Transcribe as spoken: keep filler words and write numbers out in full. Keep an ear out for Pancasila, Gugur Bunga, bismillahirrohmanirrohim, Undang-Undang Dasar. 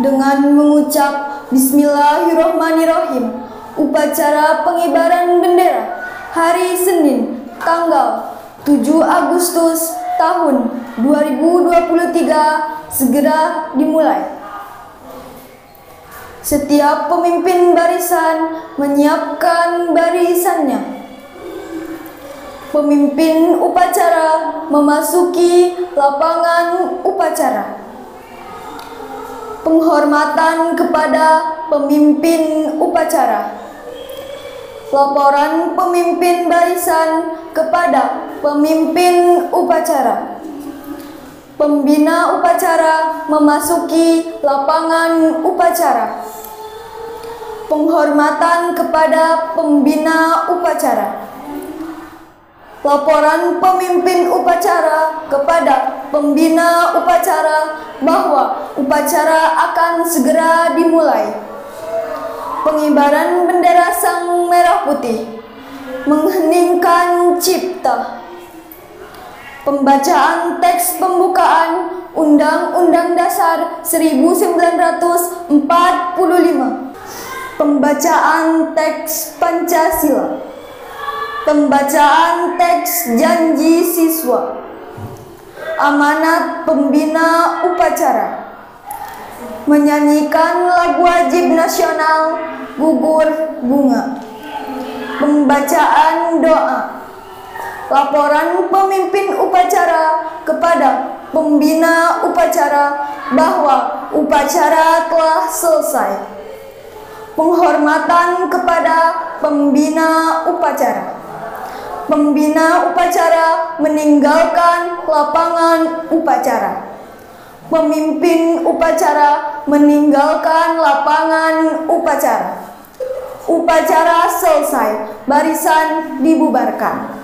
dengan mengucap bismillahirrohmanirrohim upacara pengibaran bendera hari Senin tanggal tujuh Agustus tahun dua ribu dua puluh tiga segera dimulai. Setiap pemimpin barisan menyiapkan barisannya. Pemimpin upacara memasuki lapangan upacara. Penghormatan kepada pemimpin upacara. Laporan pemimpin barisan kepada pemimpin upacara. Pembina upacara memasuki lapangan upacara. Penghormatan kepada pembina upacara. Laporan pemimpin upacara kepada pembina upacara bahwa upacara akan segera dimulai. Pengibaran bendera sang merah putih, mengheningkan cipta. Pembacaan teks pembukaan Undang-Undang Dasar seribu sembilan ratus empat puluh lima. Pembacaan teks Pancasila. Pembacaan teks janji siswa, amanat pembina upacara, menyanyikan lagu wajib nasional Gugur Bunga, pembacaan doa, laporan pemimpin upacara kepada pembina upacara bahwa upacara telah selesai, penghormatan kepada pembina upacara. Pembina upacara meninggalkan lapangan upacara. Pemimpin upacara meninggalkan lapangan upacara. Upacara selesai, barisan dibubarkan.